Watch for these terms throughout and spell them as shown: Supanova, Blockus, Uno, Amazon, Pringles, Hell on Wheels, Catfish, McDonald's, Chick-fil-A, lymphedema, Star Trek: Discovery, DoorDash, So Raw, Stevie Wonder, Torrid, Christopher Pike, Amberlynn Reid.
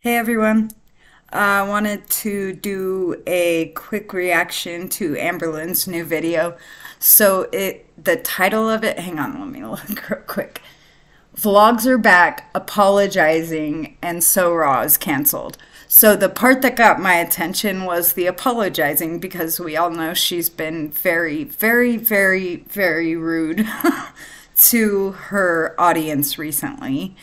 Hey everyone, I wanted to do a quick reaction to Amberlynn's new video. So the title of it, hang on, let me look real quick. Vlogs are back, apologizing, and So Raw is canceled. So the part that got my attention was the apologizing, because we all know she's been very, very, very, very rude to her audience recently.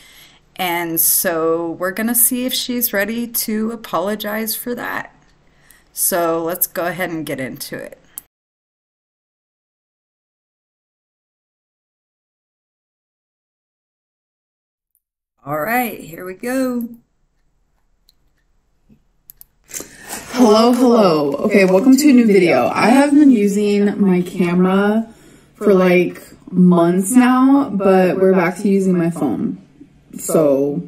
And so we're gonna see if she's ready to apologize for that. So let's go ahead and get into it. All right, here we go. Hello. Okay, welcome to a new video. I have been using my camera for like months now, but we're back to using my phone. So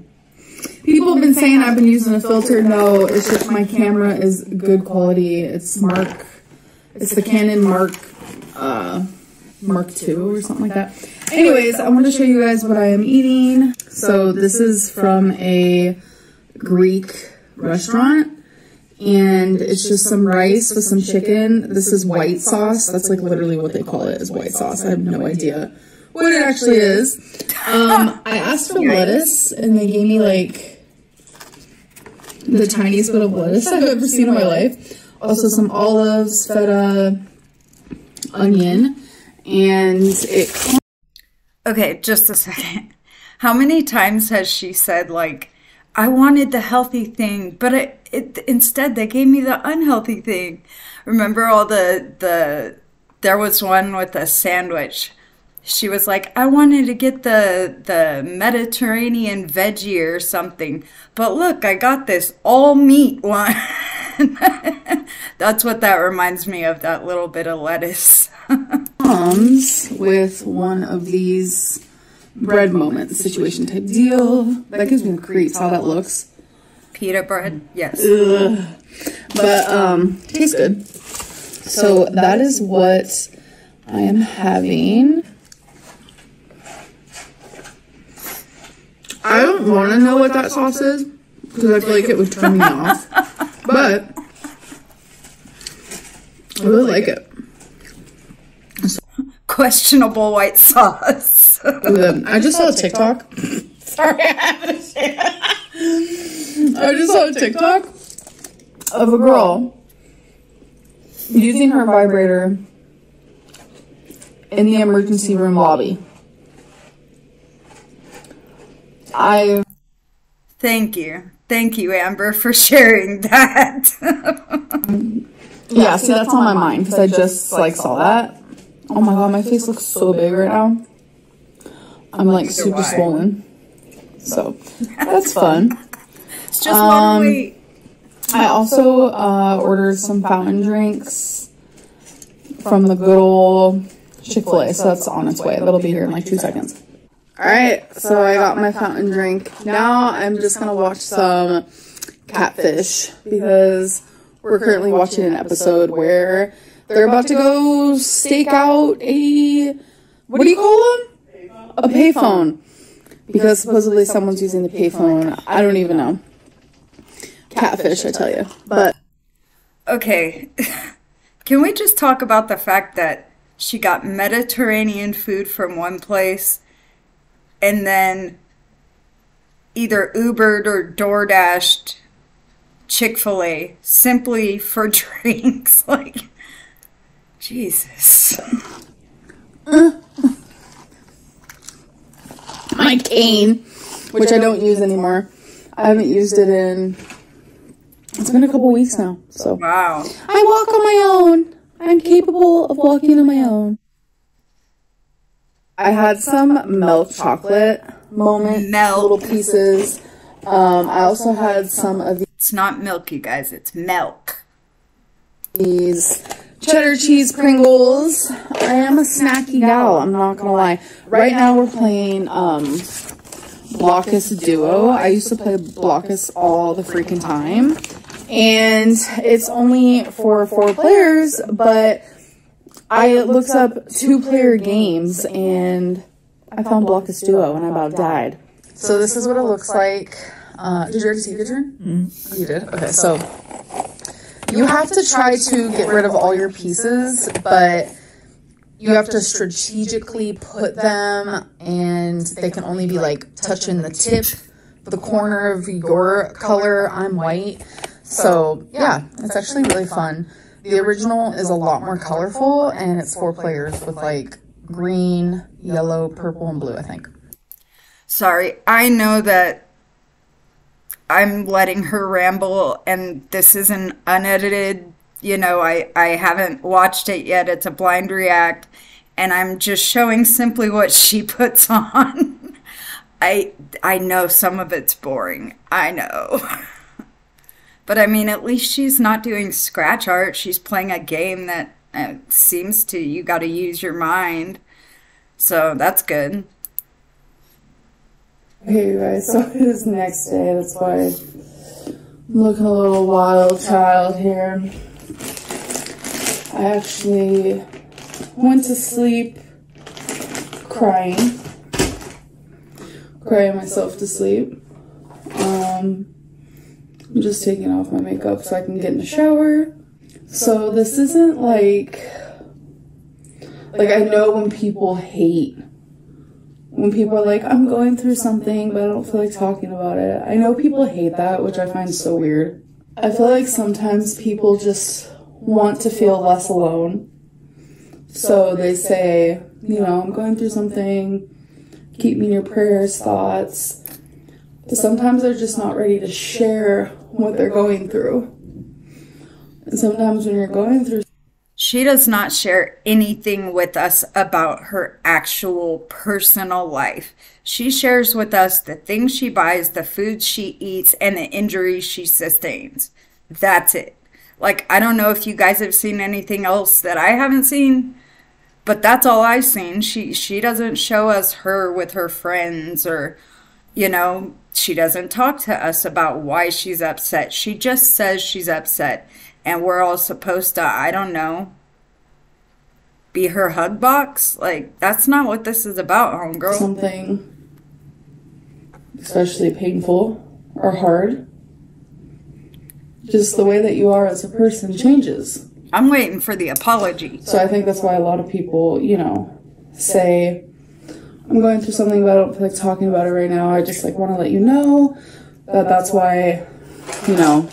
people have been saying I've been using a filter. No, it's just my camera is good quality. It's Mark, it's the Canon Mark II or something like that. Anyways, I want to show you guys what I am eating. So this is from a Greek restaurant, and it's just some rice with some chicken. This is white sauce. That's like literally what they call it, is white sauce. I have no idea what it actually is. I asked for lettuce, and they gave me like the tiniest bit of lettuce I've ever seen in my life. Also some olives, feta, onion, and it... Okay, just a second. How many times has she said, like, I wanted the healthy thing, but instead they gave me the unhealthy thing? Remember all there was one with a sandwich. She was like, I wanted to get the Mediterranean veggie or something, but look, I got this all meat one. That's what that reminds me of, that little bit of lettuce. Comes with one of these bread moments situation type deal. That gives me creeps how that looks. Pita bread, yes. Ugh. But tastes good. So that is what I am having. I don't want to know what that sauce is, because I feel like it would turn me off, but I really like it. Questionable white sauce. I just saw a TikTok. Sorry, I have to share. I just saw a TikTok of a girl using her vibrator in the emergency room lobby. Thank you, Amber, for sharing that. Yeah, see, that's on my mind, because I just like saw that. Oh my god, my face looks so big right now. I'm like super swollen, so that's fun. It's just one week. I also ordered some fountain drinks from the good old Chick-fil-A, so that's on its way. That'll be here in like 2 seconds. Alright, so I got my fountain drink. Now I'm just going to watch some Catfish, because we're currently watching an episode where they're about to go stake out a, what do you call them? A payphone. Because supposedly someone's using the payphone. I don't even know. Catfish, I tell you. But okay, can we just talk about the fact that she got Mediterranean food from one place, and then either Ubered or DoorDashed Chick-fil-A simply for drinks? Like, Jesus. My cane, which I don't use anymore. I haven't used it in, it's been a couple weeks now. So wow. I walk on my own. I'm capable of walking on my own. I had some milk chocolate moment, little pieces. I also had some of these. It's not milk, you guys. It's milk. These cheddar cheese Pringles. I am a snacky gal, I'm not going to lie. Right now we're playing Blockus Duo. I used to play Blockus all the freaking time. And it's only for 4 players, but I looked up 2-player games, and I found Blockus Duo, and I about died. So this is what it looks like. Did you already take a turn? Mm-hmm. You did? Okay, so you have to try to get rid of all your pieces, but you have to strategically put them, and they can only be like touching the tip, the corner of your color. I'm white. So yeah, it's actually really fun. The original is a lot more colorful, and it's 4 players with like green, yellow, purple, and blue, I think. Sorry, I know that I'm letting her ramble, and this is an unedited, you know, I haven't watched it yet. It's a blind react, and I'm just showing simply what she puts on. I know some of it's boring. I know. But I mean, at least she's not doing scratch art. She's playing a game that seems to, you got to use your mind. So that's good. Hey, you guys, so it is next day. That's why I'm looking a little wild child here. I actually went to sleep crying myself to sleep. I'm just taking off my makeup so I can get in the shower. So this isn't like I know when people hate, when people are like, I'm going through something, but I don't feel like talking about it. I know people hate that, which I find so weird. I feel like sometimes people just want to feel less alone. So they say, you know, I'm going through something, keep me in your prayers, thoughts. But sometimes they're just not ready to share what they're going through. And sometimes when you're going through... She does not share anything with us about her actual personal life. She shares with us the things she buys, the food she eats, and the injuries she sustains. That's it. Like, I don't know if you guys have seen anything else that I haven't seen, but that's all I've seen. She doesn't show us her with her friends, or, you know, she doesn't talk to us about why she's upset. She just says she's upset, and we're all supposed to, I don't know, be her hug box? Like, that's not what this is about, homegirl. Something especially painful or hard, just the way that you are as a person changes. I'm waiting for the apology. So I think that's why a lot of people, you know, say, I'm going through something, but I don't feel like talking about it right now. I just, like, want to let you know that that's why, you know,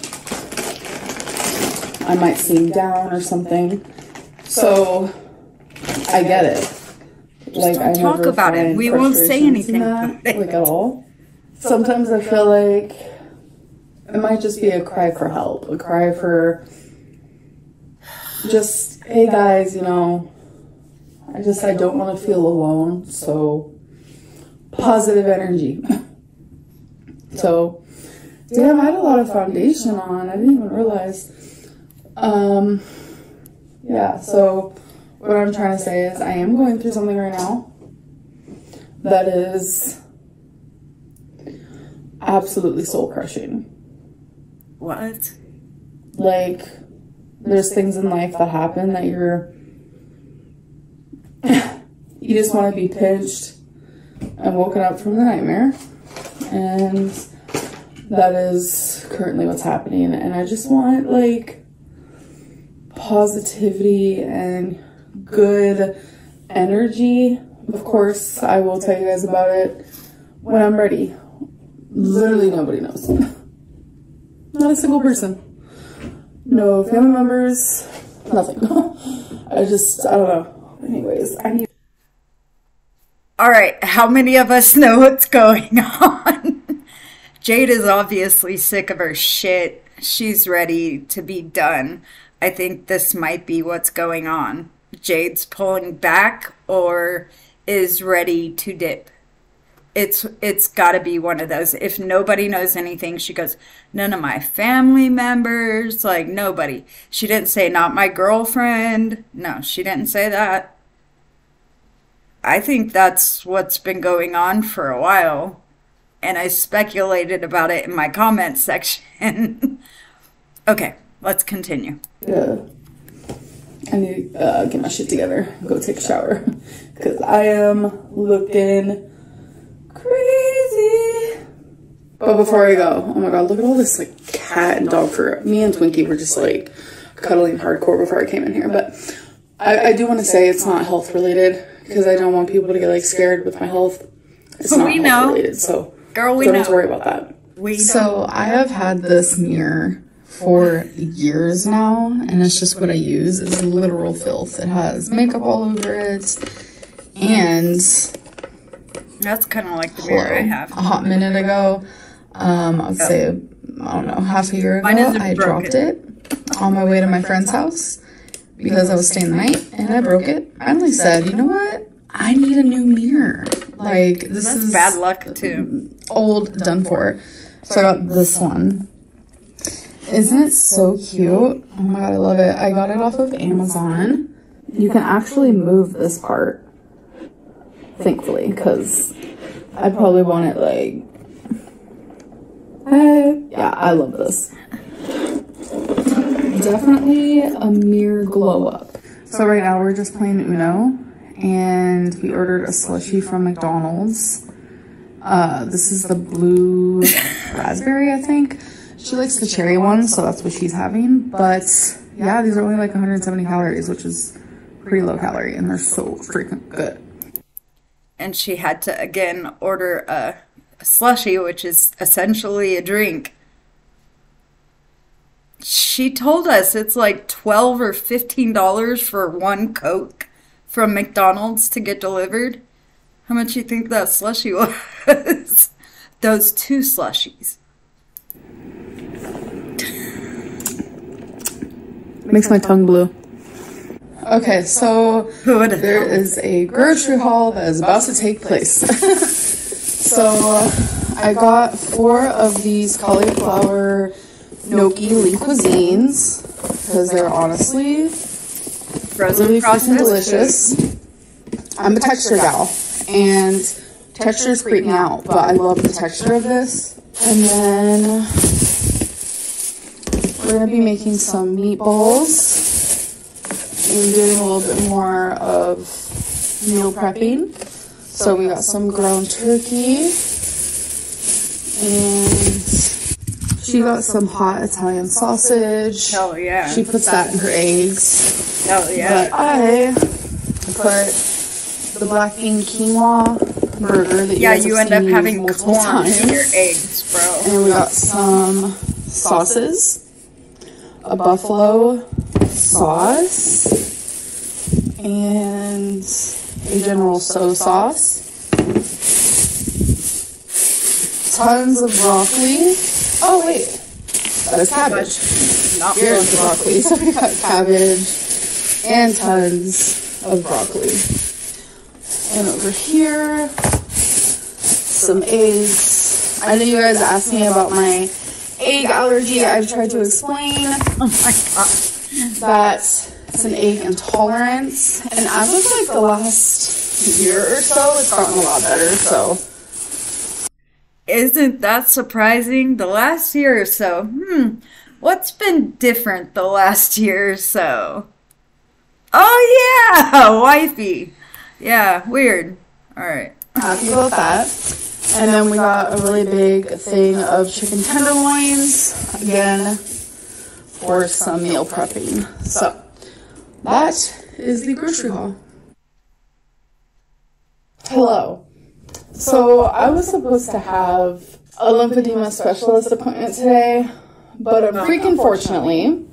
I might seem down or something. So I get it. Like, I talk about it. We won't say anything about it. Like, at all. Sometimes I feel like it might just be a cry for help, a cry for just, hey guys, you know, I don't want to feel alone, so positive energy. So, damn, I had a lot of foundation on. I didn't even realize. Yeah, so what I'm trying to say is I am going through something right now that is absolutely soul-crushing. What? Like, there's things in life that happen that you just want to be pinched and woken up from the nightmare. And that is currently what's happening. And I just want, like, positivity and good energy. Of course, I will tell you guys about it when I'm ready. Literally nobody knows. Not a single person. No family members. Nothing. I don't know. Anyways, I need... All right, how many of us know what's going on? Jade is obviously sick of her shit. She's ready to be done. I think this might be what's going on. Jade's pulling back or is ready to dip. It's got to be one of those. If nobody knows anything, she goes, none of my family members, like nobody. She didn't say not my girlfriend. No, she didn't say that. I think that's what's been going on for a while. And I speculated about it in my comment section. Okay, let's continue. Yeah. I need to get my shit together, go take a shower. Because I am looking... crazy. But before I go, oh my god, look at all this like cat and dog fur. Me and Twinkie were just like cuddling hardcore before I came in here. But I do want to say it's not health related because I don't want people to get like scared with my health. It's not health related, so girl, we don't have to worry about that. So I have had this mirror for years now, and it's just what I use. It's literal filth. It has makeup all over it, and that's kind of like the mirror I have. A hot minute ago, I'd say I don't know, half a year ago, I dropped it on my way to my friend's house because I was staying the night, and I broke it. I only said, you know what? I need a new mirror. Like this is bad luck too. Old, done for. So I got this one. Isn't it so cute? Oh my god, I love it. I got it off of Amazon. You can actually move this part, thankfully, because I probably want it like, yeah, I love this. Definitely a mirror glow up. So right now we're just playing Uno, and we ordered a slushie from McDonald's. This is the blue raspberry, I think. She likes the cherry one, so that's what she's having. But yeah, these are only like 170 calories, which is pretty low calorie, and they're so freaking good. And she had to again order a slushie, which is essentially a drink. She told us it's like $12 or $15 for one Coke from McDonald's to get delivered. How much do you think that slushie was? Those two slushies. Makes my tongue blue. Okay, so there is a grocery haul that is about to take place. So I got 4 of these cauliflower gnocchi Lean Cuisines because they're honestly really freaking delicious. I'm a texture gal, and textures creep me out, but I love the texture of this. And then we're going to be making some meatballs and doing a little bit more of meal prepping. So we got some ground turkey, and she got some hot Italian sausage. Hell yeah. She puts that in her eggs. Hell yeah. But I put the black bean quinoa burger that you guys have seen multiple times. Yeah, you end up having corn in your eggs, bro. And we got some sauces. A buffalo sauce and a General So sauce, tons of broccoli. Oh wait, that is cabbage. Not here's the broccoli. So we got cabbage and tons of broccoli. And over here, some eggs. I know you guys asked me about my egg allergy. I've tried to explain that it's an egg intolerance, and as of like the last year or so, it's gotten a lot better. So isn't that surprising? The last year or so. What's been different the last year or so? Oh yeah, wifey. Yeah, weird. All right, happy about that. And then we got a really big thing of chicken tenderloins, again, for some meal prepping. So, that is the grocery haul. Hello. So, I was supposed to have a lymphedema specialist appointment today, but unfortunately,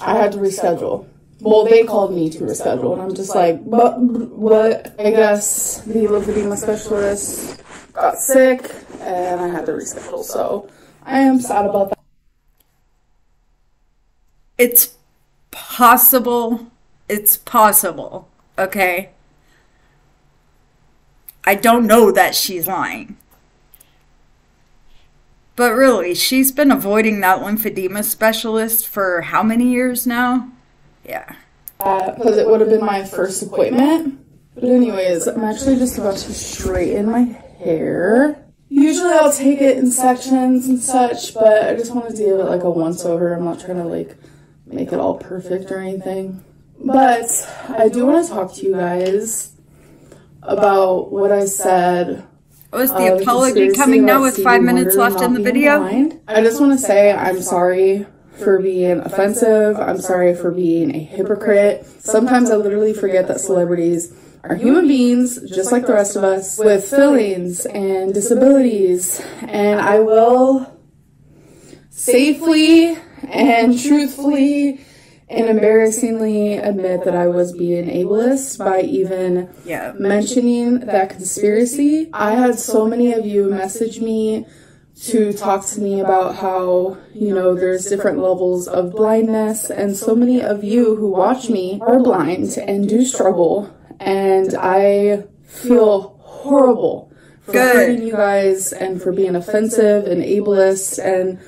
I had to reschedule. Well, they called me to reschedule, and I'm just like, but what? I guess the lymphedema specialist got sick, and I had to reschedule, so I am sad about that. It's possible. It's possible, okay? I don't know that she's lying. But really, she's been avoiding that lymphedema specialist for how many years now? Yeah. Because it would have been my first appointment. But anyways, I'm actually just about to straighten my hair. Usually I'll take it in sections and such, but I just wanted to give it like a once over. I'm not trying to like make it all perfect or anything. But I do want to talk to you guys about what I said Oh, is the apology coming now with 5 minutes left in the video? I just want to say I'm sorry for being offensive. I'm sorry for being a hypocrite. Sometimes I literally forget that celebrities are human beings, just like the rest of us, with feelings and disabilities. And I will safely and truthfully and embarrassingly admit that I was being ableist by even mentioning that conspiracy. I had so many of you message me to talk to me about how, you know, there's different levels of blindness, and so many of you who watch me are blind and do struggle, and I feel horrible for hurting you guys and for being offensive and ableist and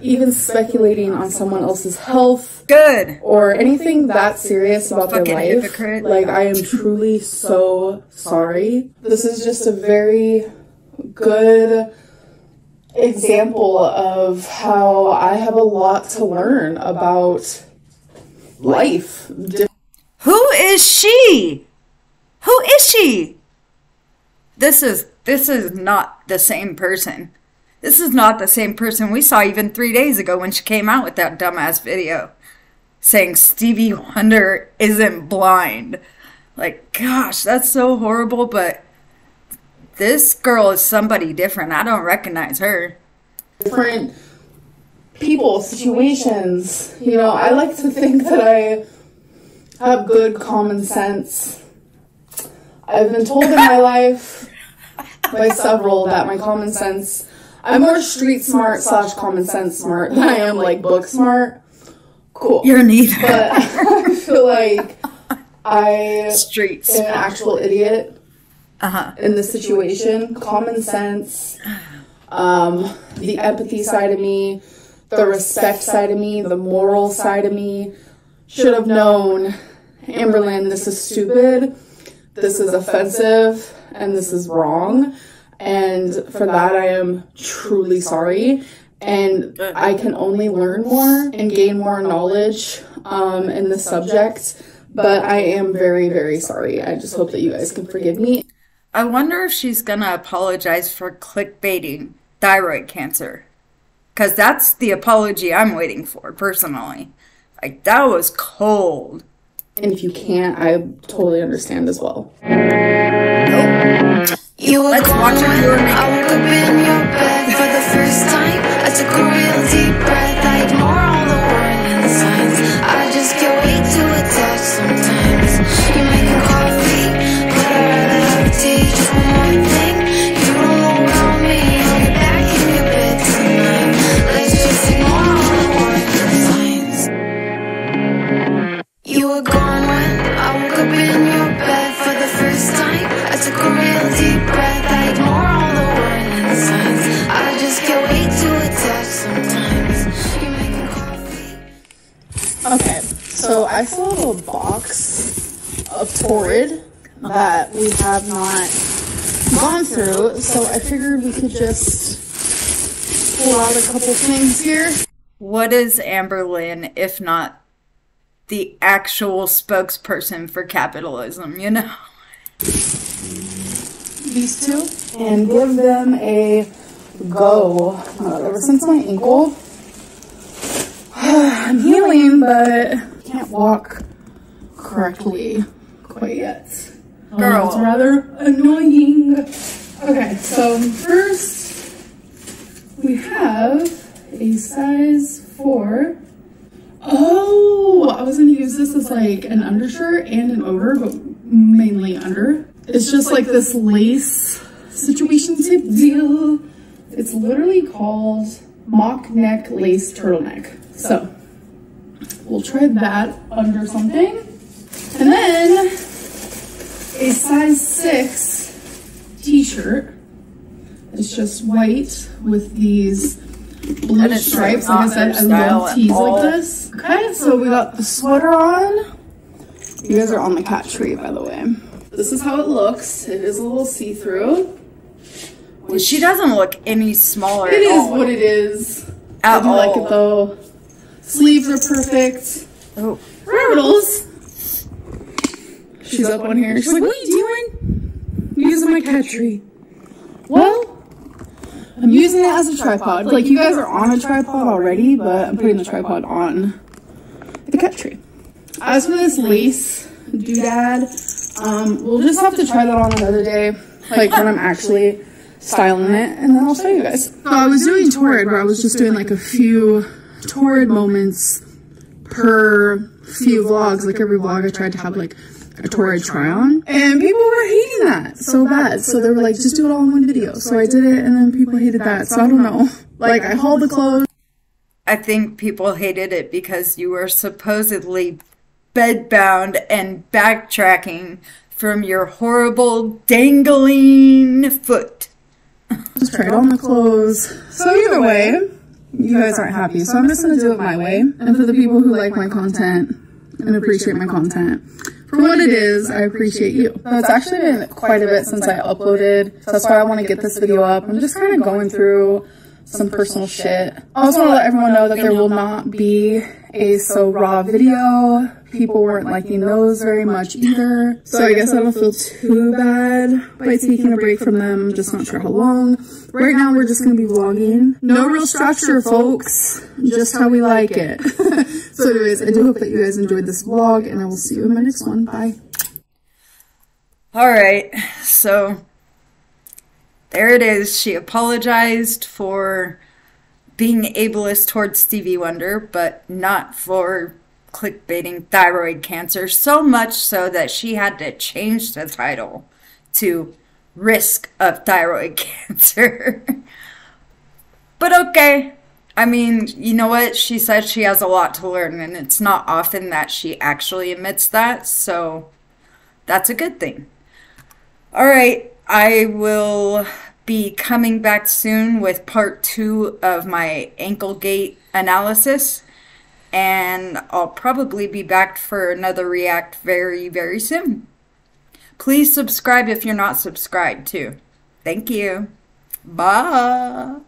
even speculating on someone else's health or anything that serious about their life. Hypocrite. Like, I am truly so sorry. This is just a very good example of how I have a lot to learn about life. Who is she? Who is she? This is not the same person. This is not the same person we saw even 3 days ago when she came out with that dumbass video saying Stevie Wonder isn't blind. Like, gosh, that's so horrible, but this girl is somebody different. I don't recognize her. Different people, situations. You know, I like to think that I have good common sense. I've been told in my life by several that my common sense... I'm more street smart / common sense smart than I am like book smart. Cool. You're neither. But I feel like I am an actual idiot in this situation. Common sense, the empathy side of me, the respect side of me, the moral side of me should have known, Amberlynn, this is stupid, this is offensive, and this is wrong. And for that, I am truly sorry. And I can only learn more and gain more knowledge in the subject. But I am very, very sorry. I just hope that you guys can forgive me. I wonder if she's going to apologize for clickbaiting thyroid cancer. Because that's the apology I'm waiting for, personally. Like, that was cold. And if you can't, I totally understand as well. Nope. Let's watch her do it. I woke up in your bed for the first time. I took a real deep breath. I ignore all the warning signs. I just get way too attached sometimes. You make a coffee, put her out of her tea. Just one more thing, you don't know about me. I'll be back in your bed tonight. Let's just ignore all the warning signs. You were gone when I woke up in your bed for the first time. I took a real deep breath, I ignore all the warning signs. I just get way too attached sometimes. You make a coffee. Okay, so I still have a box of Torrid that we have not gone through, so I figured we could just pull out a couple things here. What is Amberlynn, if not the actual spokesperson for capitalism, you know? These two and give them a go. Ever since my ankle, I'm healing, but can't walk correctly quite yet. Girl, it's rather annoying. Okay, so first we have a size 4. Oh, I was gonna use this as like an undershirt and an over, but mainly under. It's just like this lace situation type deal. It's literally called mock neck lace turtleneck. So we'll try that under something. And then a size 6 t-shirt. It's just white with these blue stripes. Like I said, I love tees like this. Okay, so we got the sweater on. You guys are on the cat tree, by the way. This is how it looks. It is a little see-through. She doesn't look any smaller at all. It is what it is. I do like it, though. Sleeves are perfect. Oh. Riddles. She's up on here. She's like, what are you doing? I'm using my cat tree. Well, I'm using it as a tripod. Like, you guys are on a tripod already, but I'm putting the tripod on the cut tree. As for this lace doodad, we'll just have to try that on another day, like when I'm actually styling it, and then I'll show you guys. I was doing Torrid, where I was just doing like a few Torrid moments per few vlogs. Like every vlog I tried to have like a Torrid try on, and people were hating that so bad, so they were like, just do it all in one video. So I did it, and then people hated that, so I don't know. Like, I hauled the clothes. I think people hated it because you were supposedly bedbound and backtracking from your horrible dangling foot. Just tried on the clothes. So either way, you guys aren't happy, so I'm just gonna do it my way. And for the people who like my content and appreciate my content for what it is, I appreciate you. Now, it's actually been quite a bit since I uploaded, so that's why I want to get this video up. I'm just kind of going through some personal shit. I also want to let everyone know that there will not be a So Raw video. People weren't liking those very much either, so I guess I don't feel too bad by taking a break from them. I'm just not sure how long. Right now we're just going to be vlogging. No real structure, folks, just how we like it. So anyways, I do hope that you guys enjoyed this vlog, and I will see you in my next one. Bye. Alright, so there it is. She apologized for being ableist towards Stevie Wonder, but not for clickbaiting thyroid cancer, so much so that she had to change the title to Risk of Thyroid Cancer. But okay, I mean, you know what? She said she has a lot to learn, and it's not often that she actually admits that, so that's a good thing. All right, I will be coming back soon with part 2 of my ankle gait analysis, and I'll probably be back for another react very, very soon. Please subscribe if you're not subscribed too. Thank you. Bye.